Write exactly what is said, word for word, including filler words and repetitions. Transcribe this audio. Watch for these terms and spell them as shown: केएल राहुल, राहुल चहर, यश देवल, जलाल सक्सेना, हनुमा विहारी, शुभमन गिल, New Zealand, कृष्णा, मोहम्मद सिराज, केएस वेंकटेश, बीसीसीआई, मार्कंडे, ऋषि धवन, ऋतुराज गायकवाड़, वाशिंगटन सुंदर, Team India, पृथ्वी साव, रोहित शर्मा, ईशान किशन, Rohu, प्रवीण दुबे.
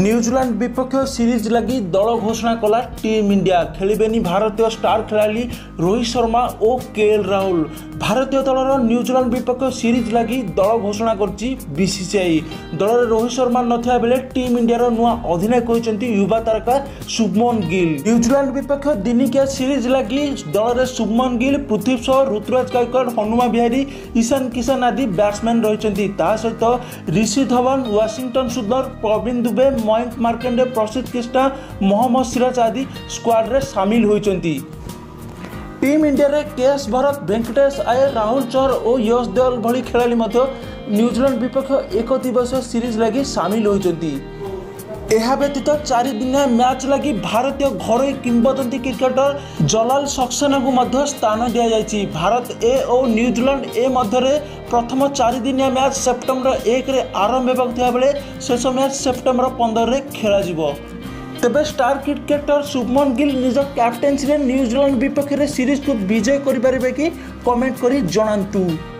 New Zealand विपक्ष series लगी दल घोषणा कला टीम इंडिया। खेलिबेनी भारतीय स्टार खिलाड़ी रोहित शर्मा और केएल राहुल। भारतीय दलर न्यूजीलैंड विपक्ष सीरीज लगी दल घोषणा करछि बीसीसीआई। दल में रोहित शर्मा नथिया बेले टीम इंडिया नुआ अधिनायक होइछन्ति युवा तारका शुभमन गिल। न्यूजीलैंड विपक्ष दिनिकिया सीरीज लगी दल में शुभमन गिल, पृथ्वी साव, ऋतुराज गायकवाड़, हनुमा विहारी, ईशान किशन आदि बैट्समैन रहिछन्ति। ता सहित ऋषि धवन, वाशिंगटन सुंदर, प्रवीण दुबे, मार्कंडे, कृष्णा, मोहम्मद सिराज आदि स्क्वाड रे शामिल होइचंती। टीम इंडिया रे केएस वेंकटेश, आए राहुल चहर और यश देवल भली खेलाड़ी मध्य न्यूजीलैंड विपक्ष एक दिवसीय सीरीज लगी शामिल होइचंती। यह व्यतीत चार दिनिया मैच लगी भारतीय घरोई किंवदंती क्रिकेटर जलाल सक्सेना को मध्य स्थान दिया जायछि। भारत ए और न्यूजीलैंड ए मध्य प्रथम चार दिनिया मैच सेप्टेम्बर एक रे आरंभ होता बेले शेष मैच सेप्टेम्बर पंद्रह रे खेला जिवो। तेबे स्टार क्रिकेटर शुभमन गिल निज कैप्टेन्सी न्यूजीलैंड विपक्ष सीरीज को विजय करेंगे कि कमेंट कर जनातु।